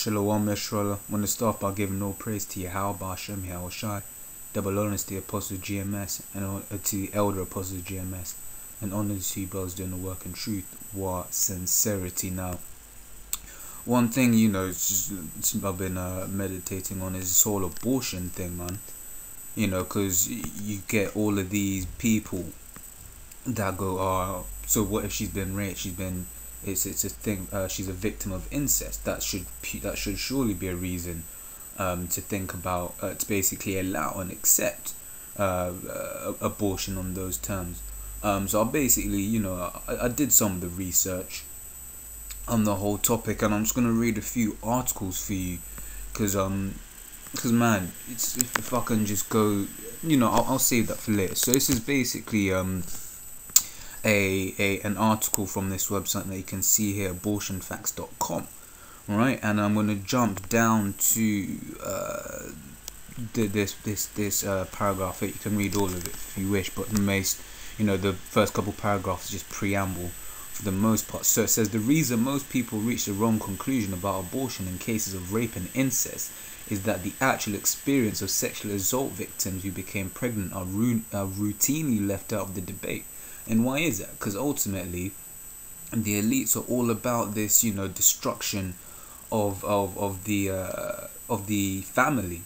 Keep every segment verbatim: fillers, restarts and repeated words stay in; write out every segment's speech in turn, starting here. Shalom Yisrael. I want to start by giving all praise to Yahweh B'Hashem Yahweh Shai, double honors to the Apostle G M S, and to the Elder Apostle G M S, and honors to you brothers doing the work in truth, war, sincerity. Now, one thing, you know, it's just, I've been uh, meditating on is this whole abortion thing, man. You know, because you get all of these people that go, oh, so what if she's been raped? She's been, it's it's a thing. Uh, she's a victim of incest. That should that should surely be a reason um, to think about uh, to basically allow and accept uh, uh, abortion on those terms. Um, so I basically, you know, I, I did some of the research on the whole topic, and I'm just gonna read a few articles for you, cause um, cause man, it's if I can just go, you know, I'll, I'll save that for later. So this is basically um. A, a an article from this website that you can see here, abortion facts dot com, right? And I'm going to jump down to uh, this this this uh, paragraph. You can read all of it if you wish, but the most, you know, the first couple paragraphs is just preamble for the most part. So it says the reason most people reach the wrong conclusion about abortion in cases of rape and incest is that the actual experience of sexual assault victims who became pregnant are, ru are routinely left out of the debate. And why is that? Because ultimately, the elites are all about this, you know, destruction of of of the uh, of the family.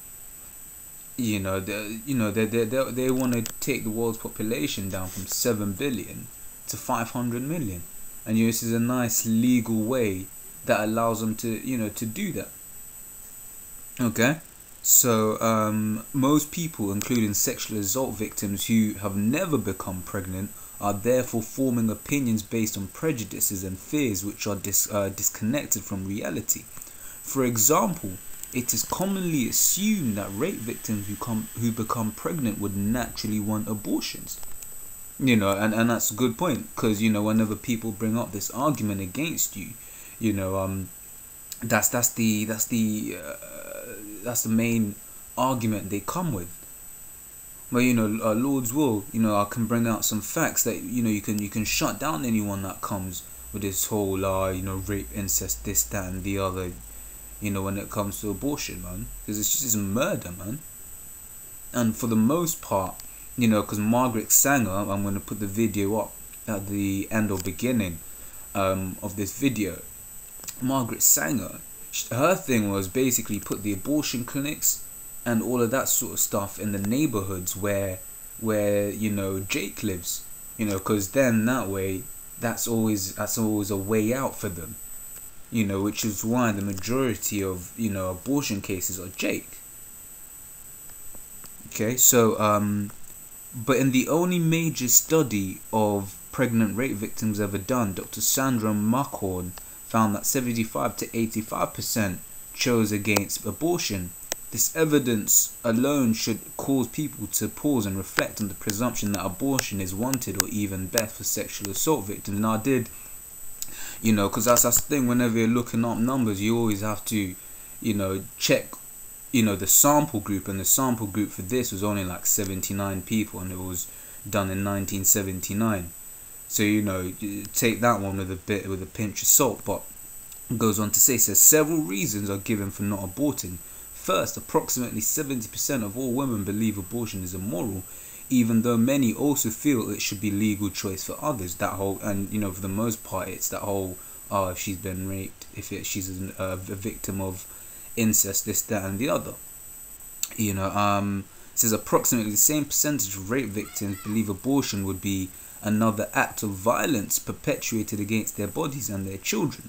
You know, the you know they they they they want to take the world's population down from seven billion to five hundred million, and you know, this is a nice legal way that allows them to, you know, to do that. Okay. So, um, most people, including sexual assault victims who have never become pregnant, are therefore forming opinions based on prejudices and fears which are dis uh, disconnected from reality. For example, it is commonly assumed that rape victims who, come, who become pregnant would naturally want abortions. You know, and, and that's a good point, because, you know, whenever people bring up this argument against you, you know, um, that's, that's the... That's the uh, that's the main argument they come with. But you know, uh, Lord's will, you know, I can bring out some facts that, you know, you can you can shut down anyone that comes with this whole uh, you know, rape, incest, this, that and the other, you know, when it comes to abortion, man, because it's just murder, man. And for the most part, you know, because Margaret Sanger, I'm going to put the video up at the end or beginning um, of this video, Margaret Sanger, her thing was basically put the abortion clinics and all of that sort of stuff in the neighborhoods where where you know Jake lives, you know, because then that way that's always that's always a way out for them, you know, which is why the majority of, you know, abortion cases are Jake. Okay, so um but in the only major study of pregnant rape victims ever done, Doctor Sandra Markhorn found that seventy-five to eighty-five percent chose against abortion. This evidence alone should cause people to pause and reflect on the presumption that abortion is wanted or even best for sexual assault victims. And I did, you know, because that's, that's the thing, whenever you're looking up numbers, you always have to, you know, check, you know, the sample group, and the sample group for this was only like seventy-nine people, and it was done in nineteen seventy-nine. So, you know, take that one with a bit with a pinch of salt. But it goes on to say, says several reasons are given for not aborting. First, approximately seventy percent of all women believe abortion is immoral, even though many also feel it should be legal choice for others. That whole, and you know, for the most part, it's that whole, oh, if she's been raped, if it, she's a, a victim of incest, this, that, and the other. You know, um, it says approximately the same percentage of rape victims believe abortion would be another act of violence perpetuated against their bodies and their children.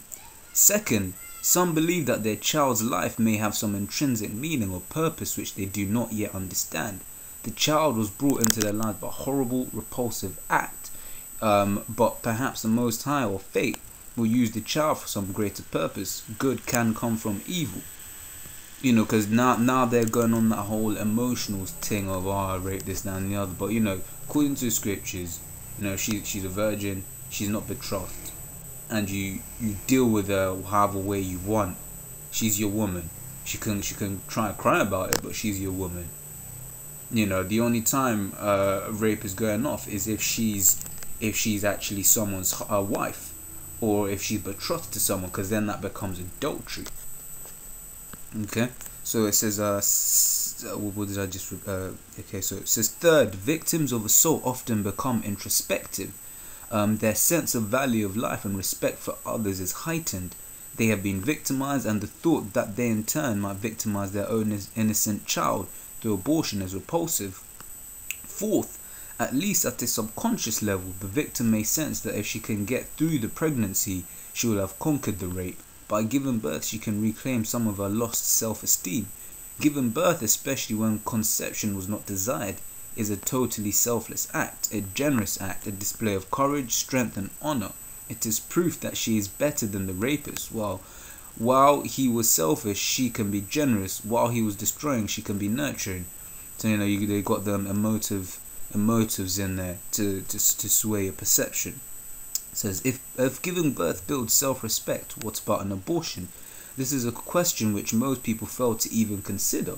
Second, some believe that their child's life may have some intrinsic meaning or purpose which they do not yet understand. The child was brought into their lives by a horrible, repulsive act, um, but perhaps the Most High or fate will use the child for some greater purpose. Good can come from evil. You know, because now, now they're going on that whole emotional thing of, oh, I raped this, that and the other. But, you know, according to the scriptures, you know, she, she's a virgin, she's not betrothed, and you, you deal with her however way you want. She's your woman. She can she can try and cry about it, but she's your woman. You know, the only time uh, rape is going off is if she's if she's actually someone's uh, wife, or if she's betrothed to someone, because then that becomes adultery. Okay, so it says, uh, what did I just, uh, okay, so it says, third, victims of assault often become introspective. Um, their sense of value of life and respect for others is heightened. They have been victimized, and the thought that they in turn might victimize their own innocent child through abortion is repulsive. Fourth, at least at a subconscious level, the victim may sense that if she can get through the pregnancy, she will have conquered the rape. By giving birth, she can reclaim some of her lost self-esteem. Giving birth, especially when conception was not desired, is a totally selfless act, a generous act, a display of courage, strength and honor. It is proof that she is better than the rapist. While, while he was selfish, she can be generous. While he was destroying, she can be nurturing. So, you know, you, they got them emotive, emotives in there to, to, to sway your perception. It says, if, if giving birth builds self-respect, what about an abortion? This is a question which most people fail to even consider.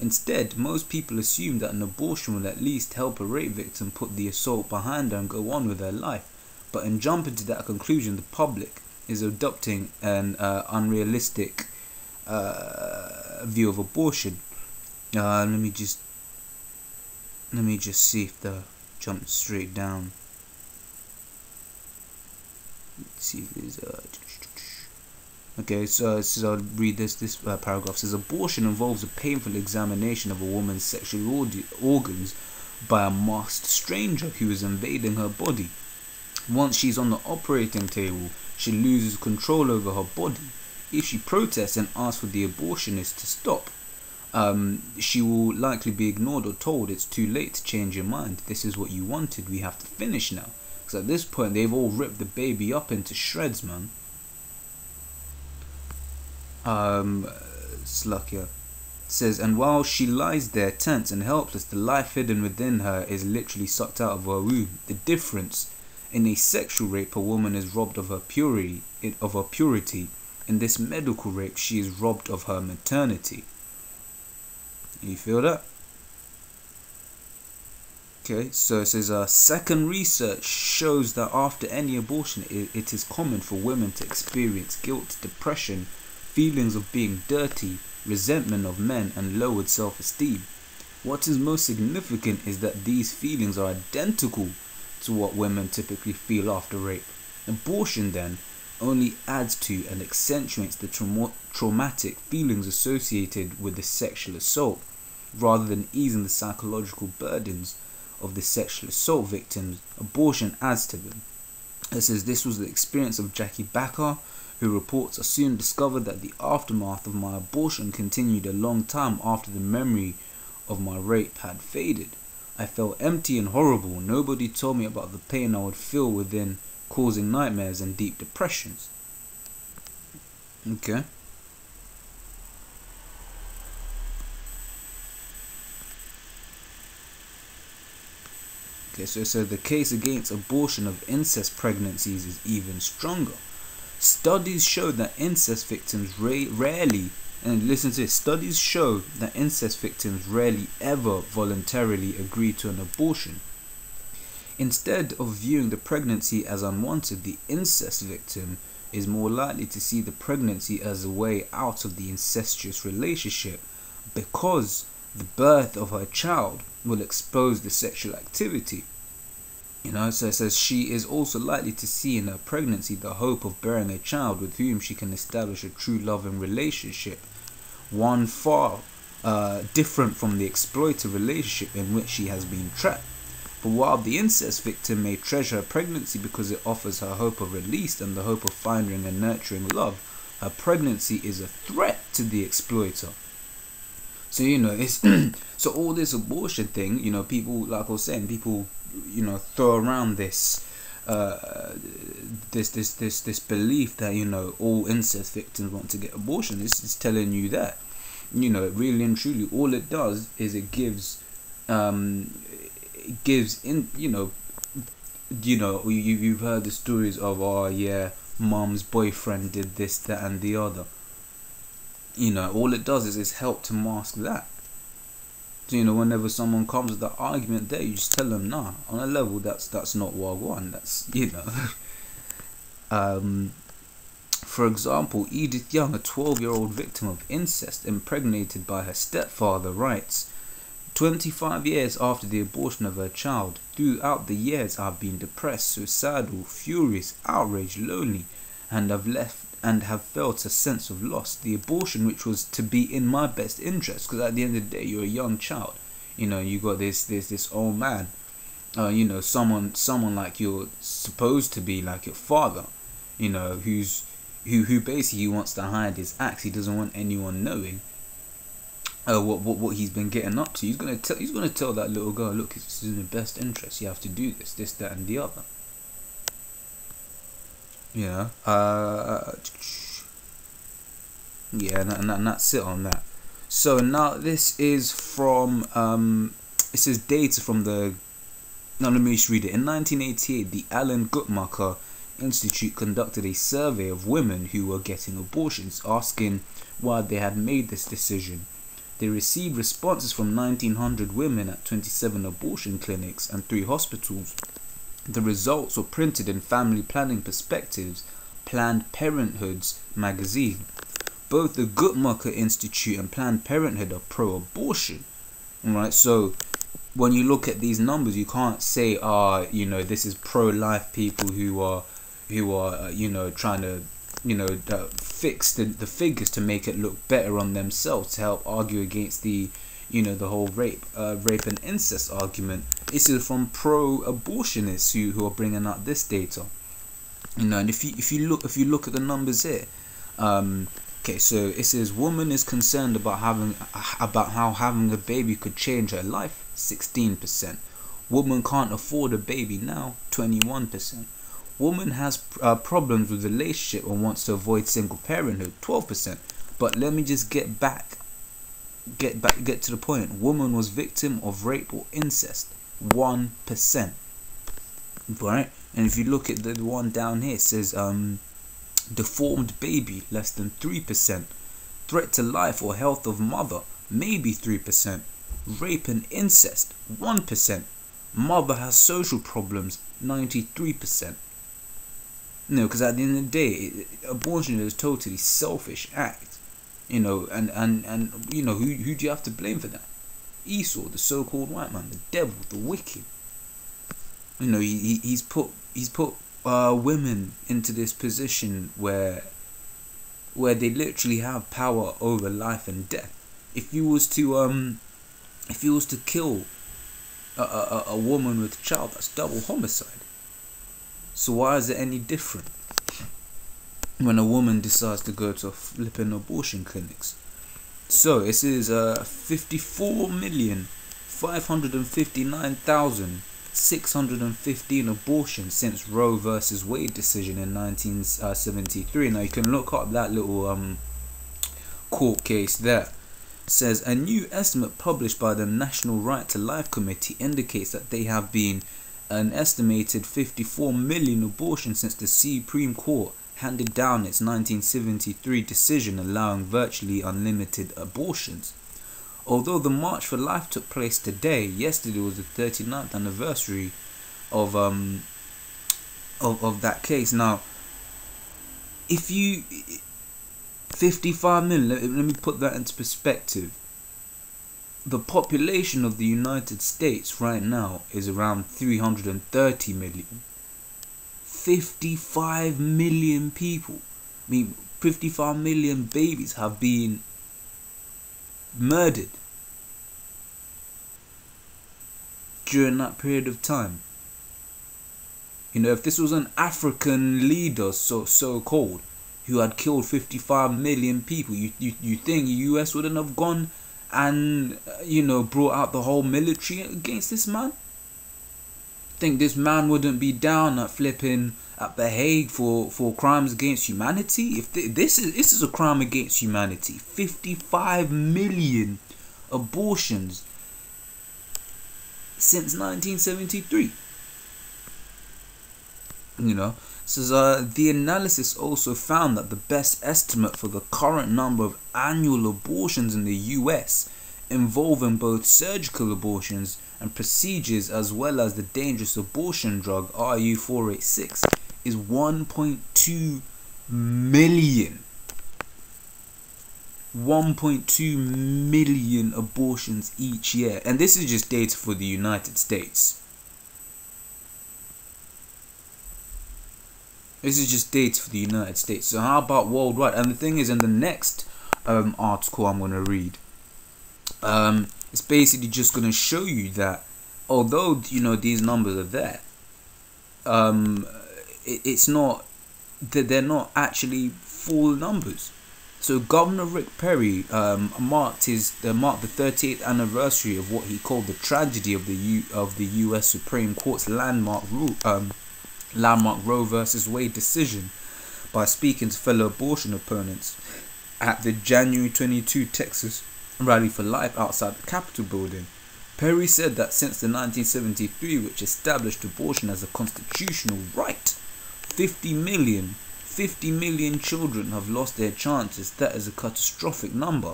Instead, most people assume that an abortion will at least help a rape victim put the assault behind her and go on with her life. But in jumping to that conclusion, the public is adopting an uh, unrealistic uh, view of abortion. Uh, let me just let me just see if the jump straight down. Let's see if there's a. Okay, so, so I'll read this, this uh, paragraph. It says, abortion involves a painful examination of a woman's sexual organs by a masked stranger who is invading her body. Once she's on the operating table, she loses control over her body. If she protests and asks for the abortionist to stop, um, she will likely be ignored or told it's too late to change your mind. This is what you wanted. We have to finish now. Because at this point, they've all ripped the baby up into shreds, man. Um, Sluckier says, and while she lies there tense and helpless, the life hidden within her is literally sucked out of her womb. The difference: in a sexual rape, a woman is robbed of her purity. Of her purity, in this medical rape, she is robbed of her maternity. You feel that? Okay, so it says, uh, second, research shows that after any abortion, it, it is common for women to experience guilt, depression, feelings of being dirty, resentment of men, and lowered self-esteem. What is most significant is that these feelings are identical to what women typically feel after rape. Abortion, then, only adds to and accentuates the trauma traumatic feelings associated with the sexual assault, rather than easing the psychological burdens of the sexual assault victims. Abortion adds to them. It says, this was the experience of Jackie Backer, who reports, I soon discovered that the aftermath of my abortion continued a long time after the memory of my rape had faded. I felt empty and horrible. Nobody told me about the pain I would feel within, causing nightmares and deep depressions. Okay. Okay, so, so the case against abortion of incest pregnancies is even stronger. Studies show that incest victims rarely, and listen to this, studies show that incest victims rarely ever voluntarily agree to an abortion. Instead of viewing the pregnancy as unwanted, the incest victim is more likely to see the pregnancy as a way out of the incestuous relationship, because the birth of her child will expose the sexual activity. You know, so it says she is also likely to see in her pregnancy the hope of bearing a child with whom she can establish a true loving relationship, one far uh, different from the exploitative relationship in which she has been trapped. But while the incest victim may treasure her pregnancy because it offers her hope of release and the hope of finding and nurturing love, her pregnancy is a threat to the exploiter. So, you know, it's so all this abortion thing, you know, people, like I was saying, people, you know, throw around this uh this this this this belief that, you know, all incest victims want to get abortion. This is telling you that, you know, really and truly all it does is it gives um it gives in, you know, you know you, you've heard the stories of, oh yeah, mom's boyfriend did this, that and the other. You know, all it does is, is help to mask that. So, you know, whenever someone comes with that argument there, you just tell them, nah, on a level, that's that's not what I want. That's, you know. um, For example, Edith Young, a twelve-year-old victim of incest impregnated by her stepfather, writes, twenty-five years after the abortion of her child, throughout the years I've been depressed, suicidal, furious, outraged, lonely, and I've left and have felt a sense of loss. The abortion, which was to be in my best interest, because at the end of the day, you're a young child. You know, you got this this this old man, uh, you know, someone someone like you're supposed to be like your father, you know, who's who who basically wants to hide his acts. He doesn't want anyone knowing Uh, what, what what he's been getting up to. He's gonna tell he's gonna tell that little girl, look, it's in the best interest. You have to do this, this, that, and the other. You know. Uh, yeah, and, and, and that's it on that. So now this is from um, it says data from the. Now let me just read it. In nineteen eighty-eight, the Alan Guttmacher Institute conducted a survey of women who were getting abortions, asking why they had made this decision. They received responses from nineteen hundred women at twenty-seven abortion clinics and three hospitals. The results were printed in Family Planning Perspectives, Planned Parenthood's magazine. Both the Guttmacher Institute and Planned Parenthood are pro-abortion. Right, so when you look at these numbers, you can't say, ah, uh, you know, this is pro-life people who are, who are, uh, you know, trying to, you know, uh, fix the, the figures to make it look better on themselves, to help argue against the, you know, the whole rape uh, rape and incest argument. This is from pro-abortionists who, who are bringing out this data, you know. And if you if you look if you look at the numbers here, um, okay, so it says woman is concerned about having about how having a baby could change her life, sixteen percent. Woman can't afford a baby now, twenty-one percent. Woman has uh, problems with relationship and wants to avoid single parenthood, twelve percent. But let me just get back, get back, get to the point. Woman was victim of rape or incest, one percent. Right? And if you look at the one down here, it says um, deformed baby, less than three percent. Threat to life or health of mother, maybe three percent. Rape and incest, one percent. Mother has social problems, ninety-three percent. No, because at the end of the day, abortion is a totally selfish act, you know, and, and, and you know, who, who do you have to blame for that? Esau, the so-called white man, the devil, the wicked. You know, he, he's put, he's put uh, women into this position where, where they literally have power over life and death. If you was to, um, if you was to kill a, a, a woman with a child, that's double homicide. So why is it any different when a woman decides to go to flipping abortion clinics? So this is uh, fifty-four million five hundred fifty-nine thousand six hundred fifteen abortions since Roe versus Wade decision in nineteen seventy-three. Now you can look up that little um, court case there. It says a new estimate published by the National Right to Life Committee indicates that they have been an estimated fifty-four million abortions since the Supreme Court handed down its nineteen seventy-three decision allowing virtually unlimited abortions. Although the March for Life took place today, yesterday was the thirty-ninth anniversary of um of, of that case. Now, if you fifty-five million, let, let me put that into perspective. The population of the United States right now is around three hundred thirty million. fifty-five million people, I mean, fifty-five million babies have been murdered during that period of time. You know, if this was an African leader, so so called, who had killed fifty-five million people, you you, you think the U S wouldn't have gone and, you know, brought out the whole military against this man? Think this man wouldn't be down at flipping at The Hague for for crimes against humanity? If th this is this is a crime against humanity, fifty-five million abortions since nineteen seventy-three. You know, says uh, the analysis also found that the best estimate for the current number of annual abortions in the U S, involving both surgical abortions and procedures as well as the dangerous abortion drug R U four eighty-six, is one point two million, one point two million abortions each year. And this is just data for the United States. This is just data for the United States. So how about worldwide? And the thing is, in the next um, article I'm going to read, um, it's basically just going to show you that although, you know, these numbers are there, um, it, it's not that they're not actually full numbers. So Governor Rick Perry um, marked his uh, marked the thirtieth anniversary of what he called the tragedy of the U of the U S Supreme Court's landmark rule. Um, landmark Roe versus Wade decision by speaking to fellow abortion opponents at the January twenty-second Texas Rally for Life outside the Capitol building. Perry said that since the nineteen seventy-three, which established abortion as a constitutional right, fifty million children have lost their chances. That is a catastrophic number.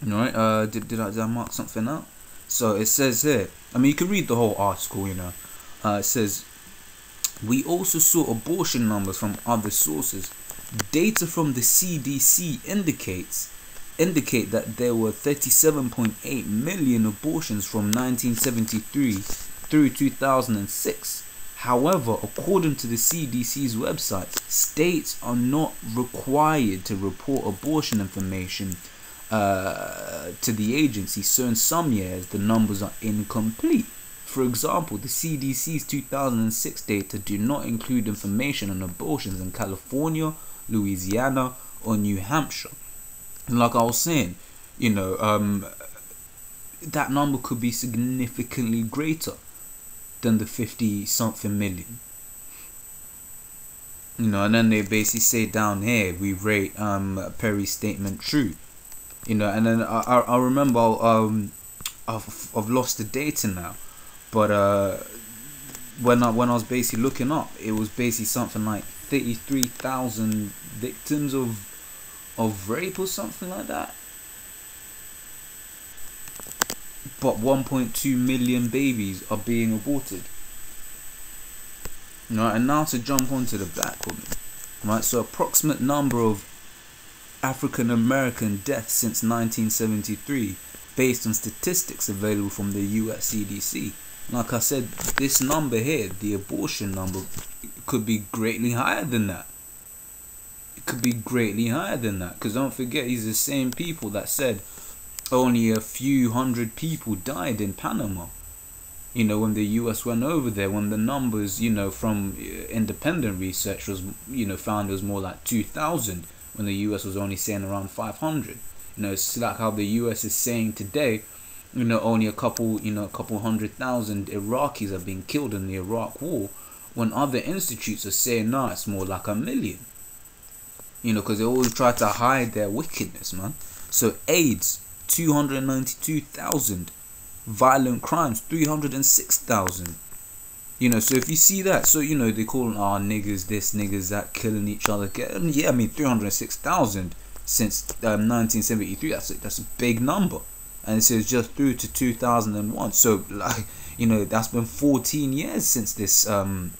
All right, uh, did, did, I, did I mark something out? So it says here, I mean, you can read the whole article, you know, uh, it says, we also saw abortion numbers from other sources. Data from the C D C indicates indicate that there were thirty-seven point eight million abortions from nineteen seventy-three through two thousand six. However, according to the C D C's website, states are not required to report abortion information uh, to the agency, so in some years the numbers are incomplete. For example, the C D C's two thousand six data do not include information on abortions in California, Louisiana, or New Hampshire. And like I was saying, you know, um, that number could be significantly greater than the fifty something million. You know, and then they basically say down here, we rate um, Perry's statement true. You know, and then I, I, I remember um, I've, I've lost the data now. But uh, when I when I was basically looking up, it was basically something like thirty-three thousand victims of of rape or something like that. But one point two million babies are being aborted. Right, and now to jump onto the black woman. Right, so approximate number of African American deaths since nineteen seventy three, based on statistics available from the U S C D C. Like I said, this number here, the abortion number, could be greatly higher than that. It could be greatly higher than that. Because don't forget, these are the same people that said only a few hundred people died in Panama. You know, when the U S went over there, when the numbers, you know, from independent research was, you know, found it was more like two thousand. When the U S was only saying around five hundred. You know, it's like how the U S is saying today, you know, only a couple, you know, a couple hundred thousand Iraqis have been killed in the Iraq war, when other institutes are saying, nah, it's more like a million. You know, because they always try to hide their wickedness, man. So AIDS, two hundred ninety-two thousand. Violent crimes, three hundred six thousand. You know, so if you see that, so, you know, they call our niggas this, niggas that, killing each other. Yeah, I mean, three hundred six thousand since um, nineteen seventy-three. That's a, that's a big number. And this is just through to two thousand one. So, like, you know, that's been fourteen years since this um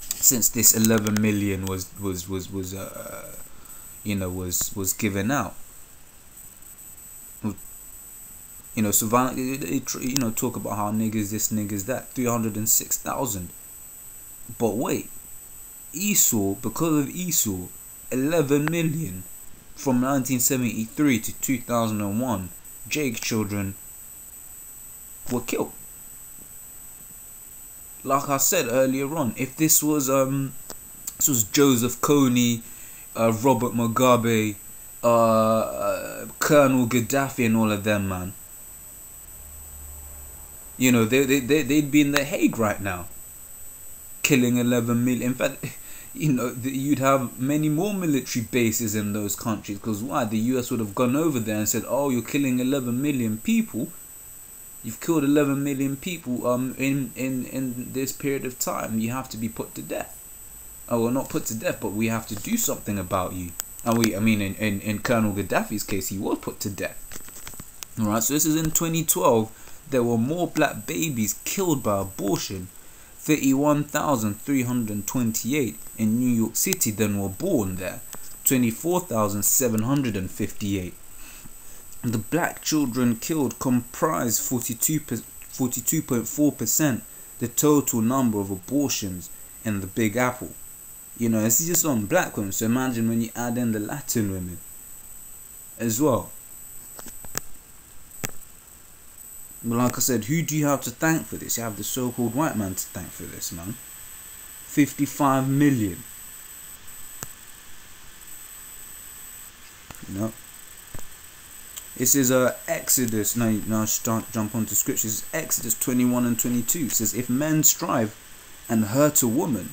since this eleven million was was was was uh you know was was given out. You know, so violent, you know, talk about how niggas this, niggas that, three hundred six thousand. But wait, Esau, because of Esau, eleven million from nineteen seventy-three to two thousand one. Jake's children were killed. Like I said earlier on, if this was um, this was Joseph Coney, uh, Robert Mugabe, uh, uh, Colonel Gaddafi, and all of them, man, you know, they they they they'd be in the Hague right now, killing eleven million. In fact, you know, you'd have many more military bases in those countries, because why? The U S would have gone over there and said, oh, you're killing eleven million people. You've killed eleven million people um, in, in, in this period of time. You have to be put to death. Oh, well, not put to death, but we have to do something about you. And we, I mean, in, in, in Colonel Gaddafi's case, he was put to death. All right, so this is in twenty twelve. There were more black babies killed by abortion thirty-one thousand three hundred twenty-eight in New York City then were born there, twenty-four thousand seven hundred fifty-eight. The black children killed comprised forty-two point four percent the total number of abortions in the Big Apple. You know, this is just on black women, so imagine when you add in the Latin women as well. But like I said, who do you have to thank for this? You have the so-called white man to thank for this, man. fifty-five million. You know? This is uh, Exodus, now, now I start jump onto scriptures. Exodus twenty-one and twenty-two. It says, if men strive and hurt a woman,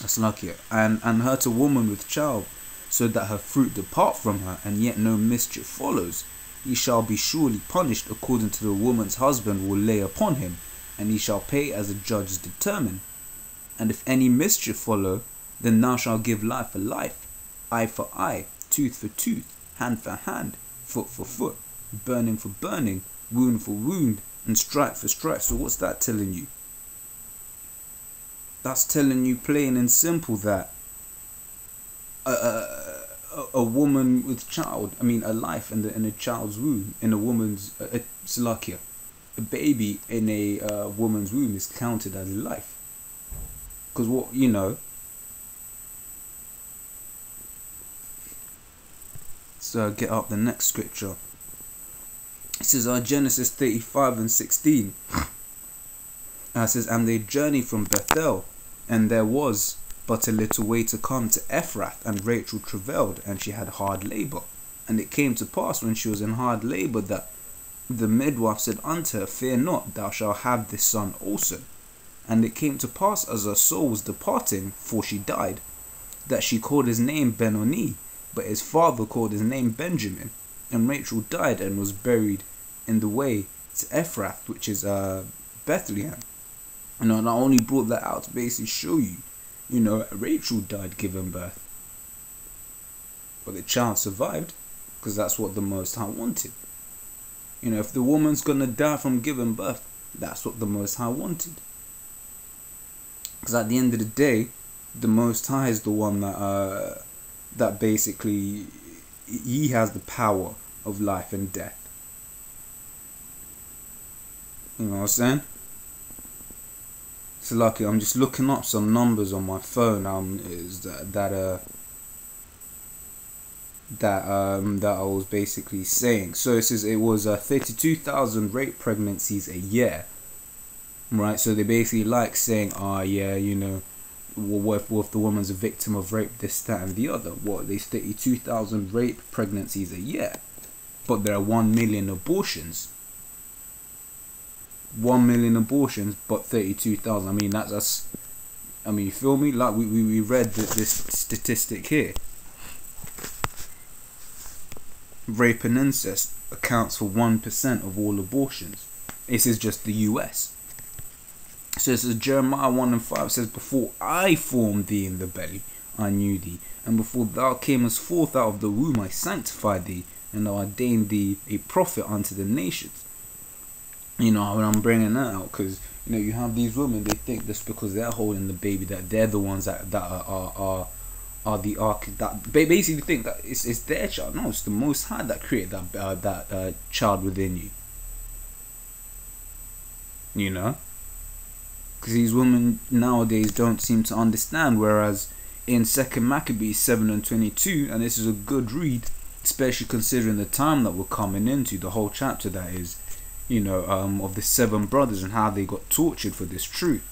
that's lucky, and, and hurt a woman with child, so that her fruit depart from her, and yet no mischief follows, he shall be surely punished according to the woman's husband will lay upon him, and he shall pay as the judges determine. And if any mischief follow, then thou shalt give life for life, eye for eye, tooth for tooth, hand for hand, foot for foot, burning for burning, wound for wound, and stripe for stripe. So what's that telling you? That's telling you plain and simple that a, a, a woman with child, I mean a life in, the, in a child's womb, in a woman's, a, it's luckier, a baby in a uh, woman's womb is counted as a life. Because what, you know, so get up the next scripture. This is our Genesis thirty-five and sixteen. Uh, it says, and they journeyed from Bethel, and there was but a little way to come to Ephrath, and Rachel travailed, and she had hard labour. And it came to pass, when she was in hard labour, that the midwife said unto her, fear not, thou shalt have this son also. And it came to pass, as her soul was departing, for she died, that she called his name Benoni, but his father called his name Benjamin. And Rachel died and was buried in the way to Ephrath, which is uh, Bethlehem. You know, and I only brought that out to basically show you, you know, Rachel died giving birth. But the child survived, because that's what the Most High wanted. You know, if the woman's going to die from giving birth, that's what the Most High wanted. Because at the end of the day, the Most High is the one that... Uh, that basically he has the power of life and death. You know what I'm saying? So lucky, I'm just looking up some numbers on my phone. Um, is that that uh that um that I was basically saying. So it says it was uh, thirty-two thousand rape pregnancies a year, right? So they basically like saying, ah, oh, yeah, you know. What if, what if the woman's a victim of rape, this, that, and the other? What, there's thirty-two thousand rape pregnancies a year, but there are one million abortions. one million abortions, but thirty-two thousand. I mean, that's us. I mean, you feel me? Like, we, we, we read the, this statistic here. Rape and incest accounts for one percent of all abortions. This is just the U S. So this is Jeremiah one and five. It says, before I formed thee in the belly, I knew thee. And before thou camest forth out of the womb, I sanctified thee. And I ordained thee a prophet unto the nations. You know, when I'm bringing that out, because, you know, you have these women, they think that's because they're holding the baby, that they're the ones that, that are, are, are, are the arch... That basically think that it's, it's their child. No, it's the Most High that created that, uh, that uh, child within you. You know? Because these women nowadays don't seem to understand, whereas in Second Maccabees seven and twenty-two, and this is a good read, especially considering the time that we're coming into, the whole chapter that is, you know, um, of the seven brothers and how they got tortured for this truth.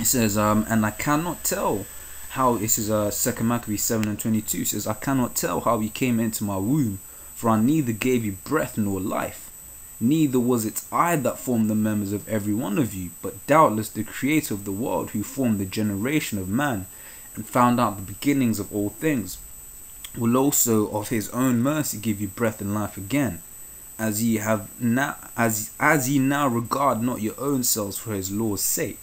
It says, um, and I cannot tell how, this is uh, Second Maccabees seven and twenty-two, says, I cannot tell how you came into my womb, for I neither gave you breath nor life. Neither was it I that formed the members of every one of you, but doubtless the Creator of the world, who formed the generation of man, and found out the beginnings of all things, will also of his own mercy give you breath and life again, as ye have now, as as ye now regard not your own selves for his law's sake.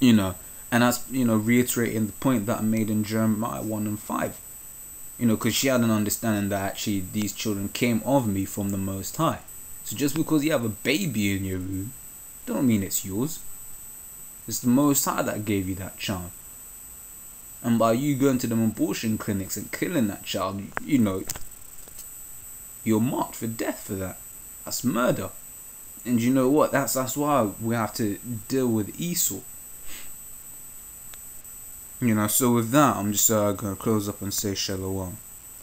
You know, and that's, you know, reiterating the point that I made in Jeremiah one and five. You know, because she had an understanding that actually these children came of me from the Most High. So just because you have a baby in your womb, don't mean it's yours. It's the Most High that gave you that child. And by you going to them abortion clinics and killing that child, you, you know, you're marked for death for that. That's murder. And you know what? That's, that's why we have to deal with Esau. You know, so with that, I'm just uh, going to close up and say shalom.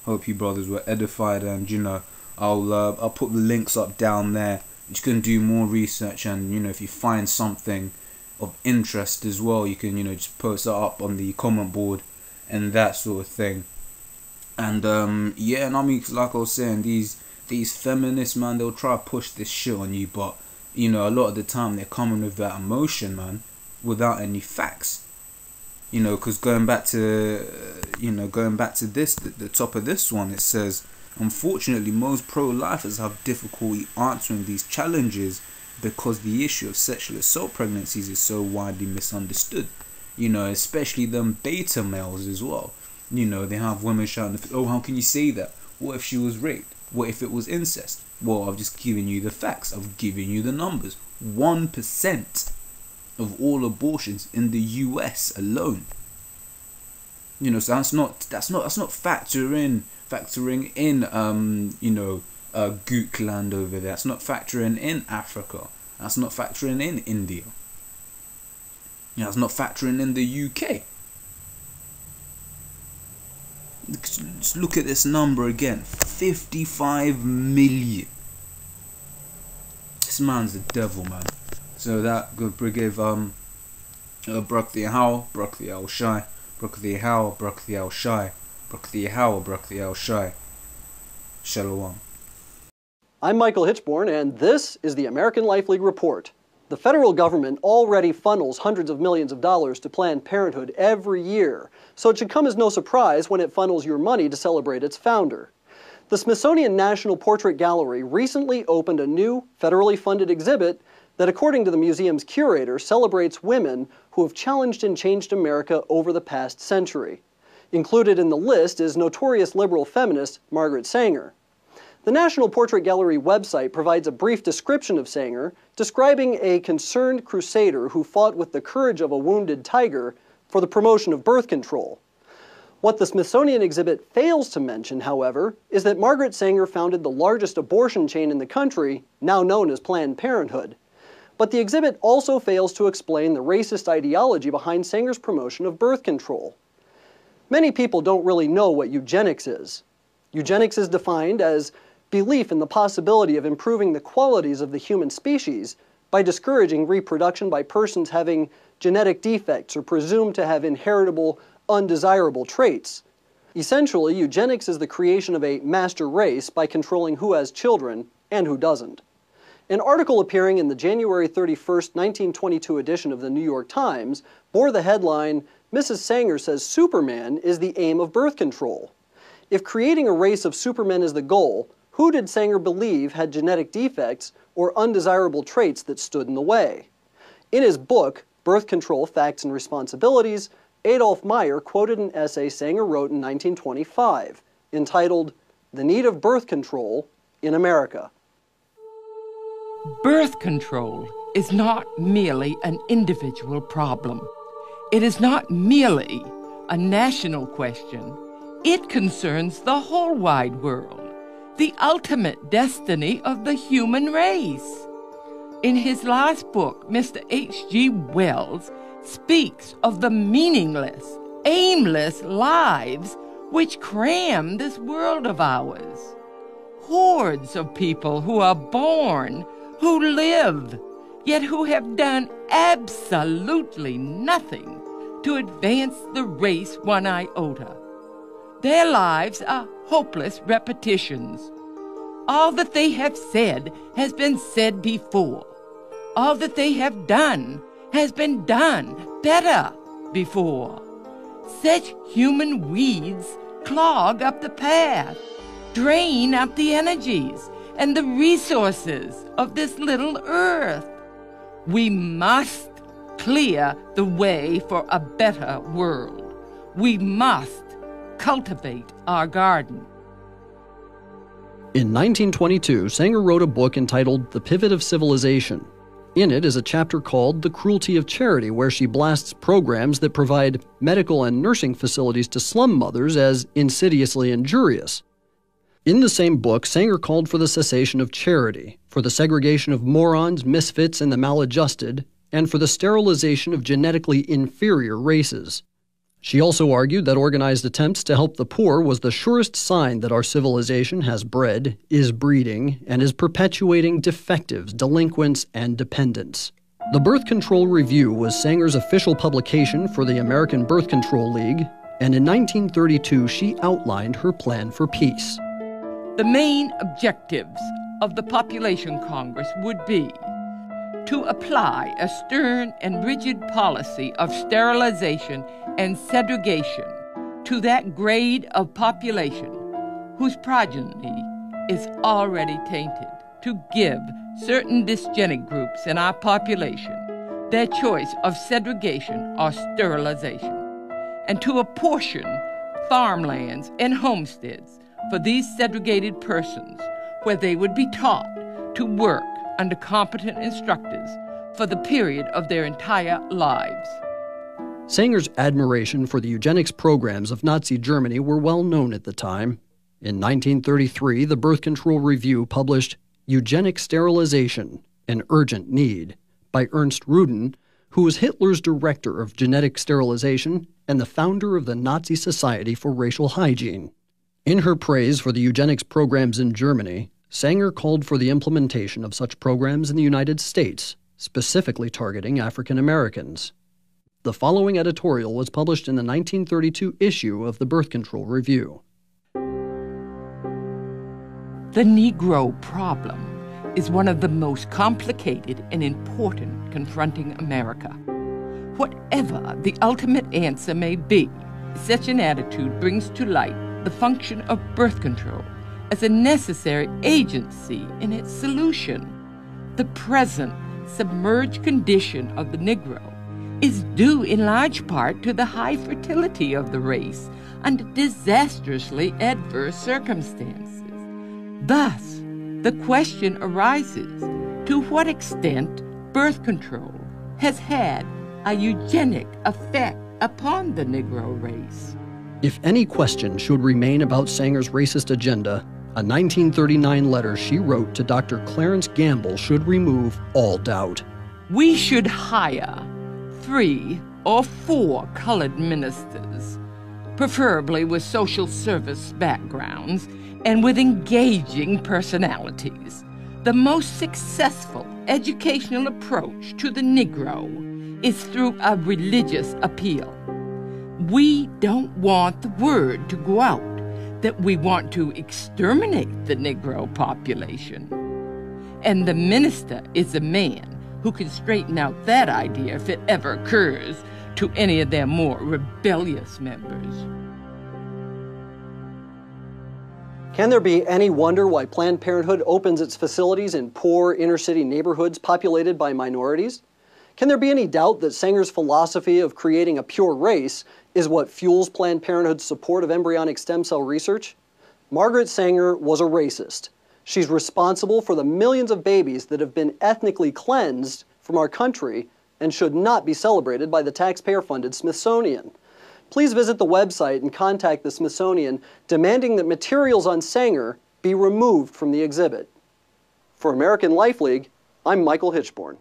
Hope you brothers were edified, and, you know, I'll, uh, I'll put the links up down there. You can do more research, and, you know, if you find something of interest as well, you can, you know, just post it up on the comment board and that sort of thing. And um yeah, and I mean, like I was saying, these these feminists, man, they'll try to push this shit on you, but you know, a lot of the time they're coming with that emotion, man, without any facts. You know, because going back to you know going back to this, the, the top of this one, it says, unfortunately, most pro-lifers have difficulty answering these challenges because the issue of sexual assault pregnancies is so widely misunderstood. You know, especially them beta males as well. You know, they have women shouting, oh, how can you say that? What if she was raped? What if it was incest? Well, I've just given you the facts. I've given you the numbers. one percent of all abortions in the U S alone. You know, so that's not, that's not, that's not factoring, factoring in, um, you know, Uh, Gook land over there. That's not factoring in Africa. That's not factoring in India. You know, that's not factoring in the U K. Let's look at this number again. fifty-five million. This man's the devil, man. So that good brigade, um, uh, Brock the Howl, Brock the Al Shai, Brock the Howl, Brock the Al Shai, Brock the Howl, Brock the Al Shai. Shalom. I'm Michael Hitchborn, and this is the American Life League Report. The federal government already funnels hundreds of millions of dollars to Planned Parenthood every year, so it should come as no surprise when it funnels your money to celebrate its founder. The Smithsonian National Portrait Gallery recently opened a new, federally funded exhibit that, according to the museum's curator, celebrates women who have challenged and changed America over the past century. Included in the list is notorious liberal feminist Margaret Sanger. The National Portrait Gallery website provides a brief description of Sanger, describing a concerned crusader who fought with the courage of a wounded tiger for the promotion of birth control. What the Smithsonian exhibit fails to mention, however, is that Margaret Sanger founded the largest abortion chain in the country, now known as Planned Parenthood. But the exhibit also fails to explain the racist ideology behind Sanger's promotion of birth control. Many people don't really know what eugenics is. Eugenics is defined as belief in the possibility of improving the qualities of the human species by discouraging reproduction by persons having genetic defects or presumed to have inheritable, undesirable traits. Essentially, eugenics is the creation of a master race by controlling who has children and who doesn't. An article appearing in the January thirty-first, nineteen twenty-two edition of the New York Times bore the headline, "Missus Sanger says Superman is the aim of birth control." If creating a race of supermen is the goal, who did Sanger believe had genetic defects or undesirable traits that stood in the way? In his book, Birth Control, Facts and Responsibilities, Adolf Meyer quoted an essay Sanger wrote in nineteen twenty-five, entitled, "The Need of Birth Control in America." Birth control is not merely an individual problem. It is not merely a national question. It concerns the whole wide world, the ultimate destiny of the human race. In his last book, Mister H G Wells speaks of the meaningless, aimless lives which cram this world of ours. Hordes of people who are born, who live, yet who have done absolutely nothing to advance the race one iota. Their lives are hopeless repetitions. All that they have said has been said before. All that they have done has been done better before. Such human weeds clog up the path, drain up the energies and the resources of this little earth. We must clear the way for a better world. We must cultivate our garden. In nineteen twenty-two, Sanger wrote a book entitled The Pivot of Civilization. In it is a chapter called The Cruelty of Charity, where she blasts programs that provide medical and nursing facilities to slum mothers as insidiously injurious. In the same book, Sanger called for the cessation of charity, for the segregation of morons, misfits, and the maladjusted, and for the sterilization of genetically inferior races. She also argued that organized attempts to help the poor was the surest sign that our civilization has bred, is breeding, and is perpetuating defectives, delinquents, and dependents. The Birth Control Review was Sanger's official publication for the American Birth Control League, and in nineteen thirty-two she outlined her plan for peace. The main objectives of the Population Congress would be to apply a stern and rigid policy of sterilization and segregation to that grade of population whose progeny is already tainted, to give certain dysgenic groups in our population their choice of segregation or sterilization, and to apportion farmlands and homesteads for these segregated persons, where they would be taught to work under competent instructors for the period of their entire lives. Sanger's admiration for the eugenics programs of Nazi Germany were well known at the time. In nineteen thirty-three, the Birth Control Review published Eugenic Sterilization, An Urgent Need, by Ernst Rudin, who was Hitler's director of genetic sterilization and the founder of the Nazi Society for Racial Hygiene. In her praise for the eugenics programs in Germany, Sanger called for the implementation of such programs in the United States, specifically targeting African Americans. The following editorial was published in the nineteen thirty-two issue of the Birth Control Review. The Negro problem is one of the most complicated and important confronting America. Whatever the ultimate answer may be, such an attitude brings to light the function of birth control as a necessary agency in its solution. The present submerged condition of the Negro is due in large part to the high fertility of the race under disastrously adverse circumstances. Thus, the question arises, to what extent birth control has had a eugenic effect upon the Negro race? If any question should remain about Sanger's racist agenda, a nineteen thirty-nine letter she wrote to Doctor Clarence Gamble should remove all doubt. We should hire three or four colored ministers, preferably with social service backgrounds and with engaging personalities. The most successful educational approach to the Negro is through a religious appeal. We don't want the word to go out that we want to exterminate the Negro population. And the minister is a man who can straighten out that idea if it ever occurs to any of their more rebellious members. Can there be any wonder why Planned Parenthood opens its facilities in poor inner-city neighborhoods populated by minorities? Can there be any doubt that Sanger's philosophy of creating a pure race is what fuels Planned Parenthood's support of embryonic stem cell research? Margaret Sanger was a racist. She's responsible for the millions of babies that have been ethnically cleansed from our country and should not be celebrated by the taxpayer-funded Smithsonian. Please visit the website and contact the Smithsonian, demanding that materials on Sanger be removed from the exhibit. For American Life League, I'm Michael Hitchborn.